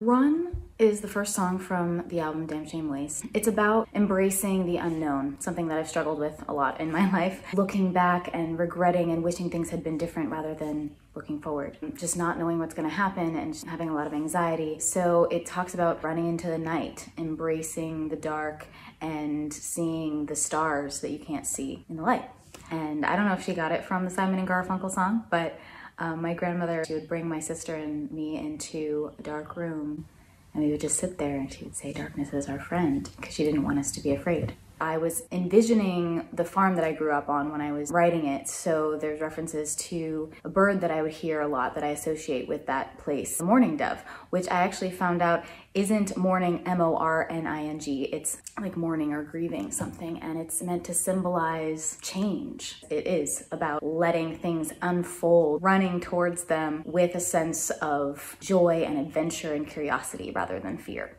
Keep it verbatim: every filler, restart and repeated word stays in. Run is the first song from the album Damn Shame Waste. It's about embracing the unknown, something that I've struggled with a lot in my life, looking back and regretting and wishing things had been different rather than looking forward, just not knowing what's going to happen and just having a lot of anxiety. So it talks about running into the night, embracing the dark and seeing the stars that you can't see in the light. And I don't know if she got it from the Simon and Garfunkel song, but Um, my grandmother, she would bring my sister and me into a dark room and we would just sit there and she would say, "Darkness is our friend," because she didn't want us to be afraid. I was envisioning the farm that I grew up on when I was writing it, so there's references to a bird that I would hear a lot that I associate with that place, the mourning dove, which I actually found out isn't mourning, M O R N I N G, it's like mourning or grieving something, and it's meant to symbolize change. It is about letting things unfold, running towards them with a sense of joy and adventure and curiosity rather than fear.